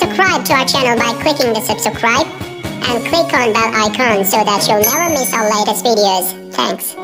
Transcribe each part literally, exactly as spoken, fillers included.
Subscribe to our channel by clicking the subscribe and click on bell icon so that you'll never miss our latest videos. Thanks.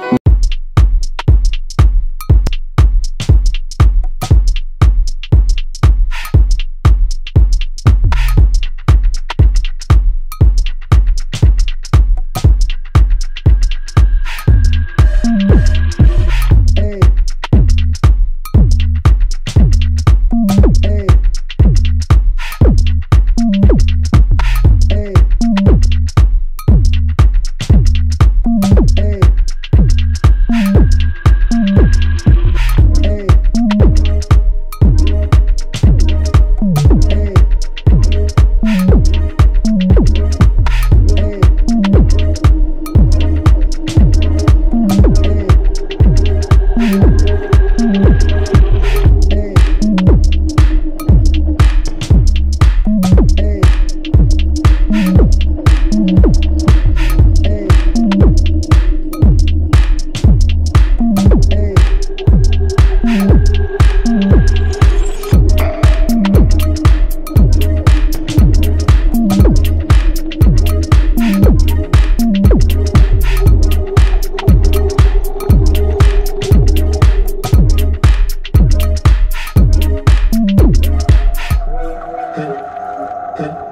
Good.